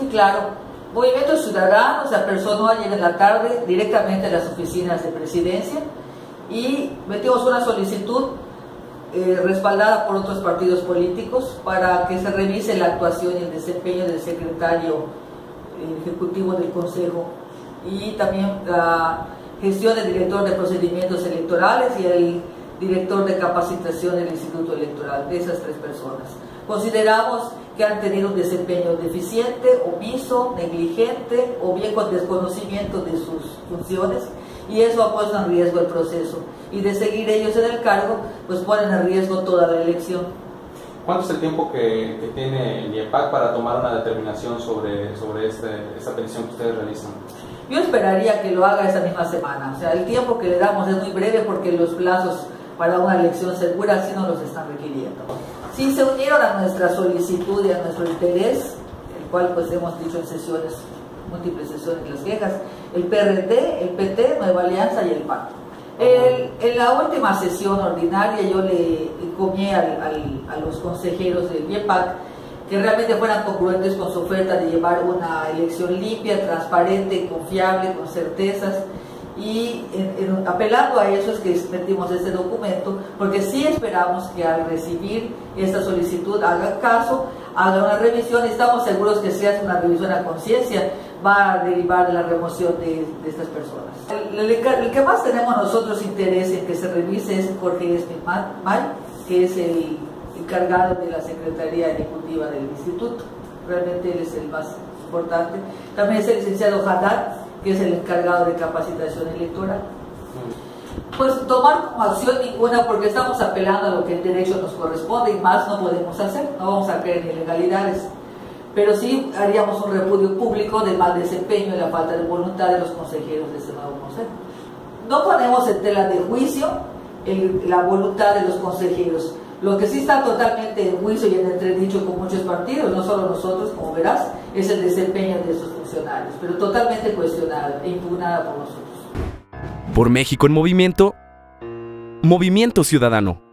Sí, claro. Movimiento Ciudadano se apersonó ayer en la tarde directamente a las oficinas de presidencia y metimos una solicitud respaldada por otros partidos políticos para que se revise la actuación y el desempeño del secretario ejecutivo del Consejo y también la gestión del director de procedimientos electorales y el director de capacitación del Instituto Electoral, de esas tres personas. Consideramos que han tenido un desempeño deficiente, omiso, negligente o bien con desconocimiento de sus funciones, y eso ha puesto en riesgo el proceso, y de seguir ellos en el cargo pues ponen en riesgo toda la elección. ¿Cuánto es el tiempo que tiene el IEPAC para tomar una determinación sobre esta petición que ustedes realizan? Yo esperaría que lo haga esa misma semana, o sea, el tiempo que le damos es muy breve porque los plazos para una elección segura así no los están requiriendo. Sí se unieron a nuestra solicitud y a nuestro interés, el cual pues hemos dicho en sesiones, múltiples sesiones, las quejas, el PRD, el PT, Nueva Alianza y el PAN. En la última sesión ordinaria yo le encomendé a los consejeros del IEPAC que realmente fueran congruentes con su oferta de llevar una elección limpia, transparente, confiable, con certezas, y apelando a eso es que metimos este documento, porque sí esperamos que al recibir esta solicitud haga caso, haga una revisión, y estamos seguros que si hace una revisión a conciencia va a derivar de la remoción de estas personas. El que más tenemos nosotros interés en que se revise es Jorge Espinamay, que es el encargado de la Secretaría Ejecutiva del Instituto, realmente él es el más importante. También es el licenciado Haddad, que es el encargado de capacitación electoral. Pues tomar como acción ninguna, porque estamos apelando a lo que el derecho nos corresponde y más no podemos hacer, no vamos a creer en ilegalidades, pero sí haríamos un repudio público del mal desempeño y la falta de voluntad de los consejeros de este nuevo consejo. No ponemos en tela de juicio la voluntad de los consejeros, lo que sí está totalmente en juicio y en entredicho con muchos partidos, no solo nosotros, como verás, es el desempeño de sus funcionarios, pero totalmente cuestionada e impugnada por nosotros. Por México en Movimiento, Movimiento Ciudadano.